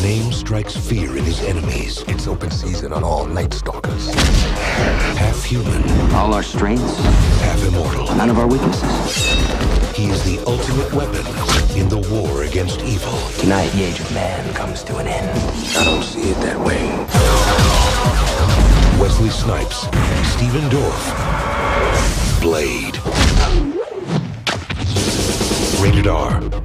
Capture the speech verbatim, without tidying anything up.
His name strikes fear in his enemies. It's open season on all Night Stalkers. Half human. All our strengths. Half immortal. None of our weaknesses. He is the ultimate weapon in the war against evil. Tonight, the age of man comes to an end. I don't see it that way. Wesley Snipes. Steven Dorff. Blade. Rated R.